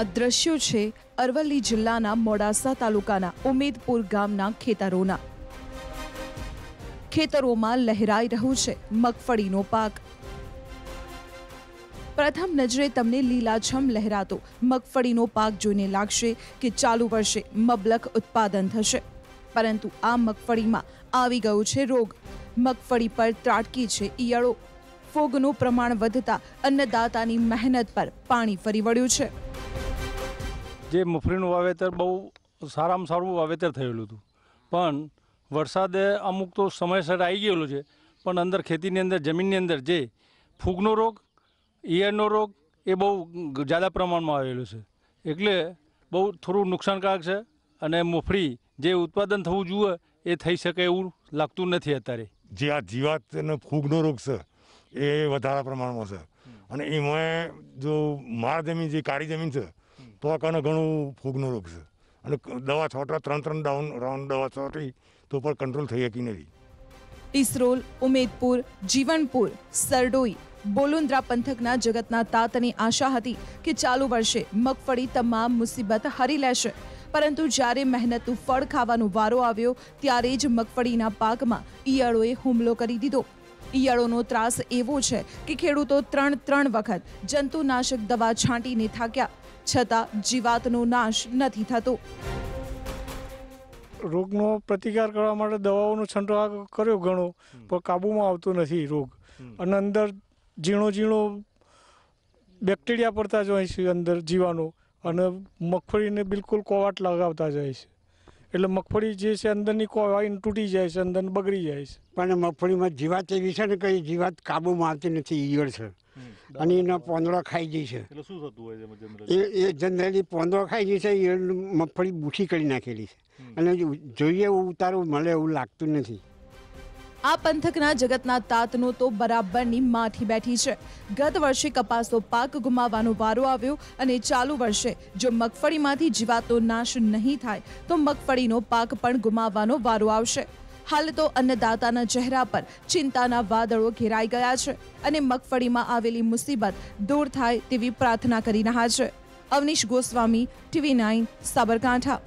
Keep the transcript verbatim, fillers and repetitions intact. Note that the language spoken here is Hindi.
આ દ્રશ્યો છે અરવલ્લી જિલ્લાના મોડાસા તાલુકાના ઉમેદપુર ગામના ખેતરોના। ખેતરોમાં લહેરાઈ રહ્યો છે મગફળીનો પાક। प्रथम नजरे तमने लीलाछम लहरातो मगफळीनो पाक जोईने लागशे के चालू वर्षे मबलक उत्पादन थशे, परंतु आ मगफळीमां आवी गयो छे रोग। मगफळी पर त्राटकी छे ईयळो। फोगनुं प्रमाण वधता अन्नदातानी मेहनत पर पाणी फरी वळ्युं छे। जे मगफळीनुं वावेतर बहु सारामां सारुं वावेतर थयेलुं हतुं, पण वरसादे अमुक तो समयसर आई गयेलो छे, पण अंदर खेतीनी अंदर जमीननी अंदर जे फूगनो रोग ઈયળનો रोग ए बहु ज्यादा प्रमाण में आवेलो छे, एटले बहु थोड़ू नुकसानकारक छे अने मगफळी जे उत्पादन थवुं जोईए ए थई शके एवुं लागतुं नथी। अत्यारे जे आ जीवातनो फूगनो रोग छे ए वधारा प्रमाणमां छे अने एमां जो मार जमीन जे काळी जमीन छे तो कने घणो फूगनो रोग छे अने दवा छोटरा त्रण त्रण डाउन राउंड दवा छोटी तो पर कंट्रोल थई शकी नथी। ईसरोल, उमेदपुर, जीवनपुर, सरडोई, बोलुंद्रा पंथकना जगतना तातनी आशा हती कि चालू वर्षे मगफळी तमाम मुसीबत हरी लेशे, परंतु ज्यारे मेहनतनुं फळ खावानो वारो आव्यो त्यारे ज मगफळीना पाकमां ईयळोए हुमलो करी दीधो। ईयळोनो त्रास एवो छे कि खेडूतो त्रण त्रण वखत जंतुनाशक दवा छांटीने थाक्या छतां जीवातनो नाश नथी थतो। रोगनो प्रतिकार करवा माटे दवाओनो छंटकाव कर्यो घणो, पण काबूमां आवतो नथी रोग अने अंदर जीणो जीणो बेक्टेरिया पड़ता जाए छे अंदर जीवाणु अने मगफळीने बिलकुल कोवाट लगावता जाए छे एटले मगफळी जे छे अंदरनी कोवाईन तूटी जाए छे, अंदर बगड़ी जाए छे। पण मगफळीमां जीवात एवी छे ने कई जीवात काबूमां आवती नथी। ईयळ छे अने एना पोंदळा खाई जाय छे एटले शुं थतुं होय जनरली ए जनरली पोंदळा खाई जाय छे। ईयळ मगफळी बूठी करी नाखेली छे अने जोईए उतारो मळे एवुं लागतुं नथी। आ पंथकना जगतना तातनो तो बराबरनी माठी बैठी छे। गत वर्षे कपासनो पाक गुमावવાનો વારો આવ્યો અને ચાલુ વર્ષે જો મગફળીમાંથી જીવાતો નાશ નહીં થાય તો મગફળીનો પાક પણ ગુમાવવાનો વારો આવશે। હાલ તો અન્નદાતાના ચહેરા પર ચિંતાના વાદળો ઘેરાઈ ગયા છે અને મગફળીમાં આવેલી મુસીબત દૂર થાય તેવી પ્રાર્થના કરી રહ્યા છે। Avnish Goswami, TV nine, Sabarkantha.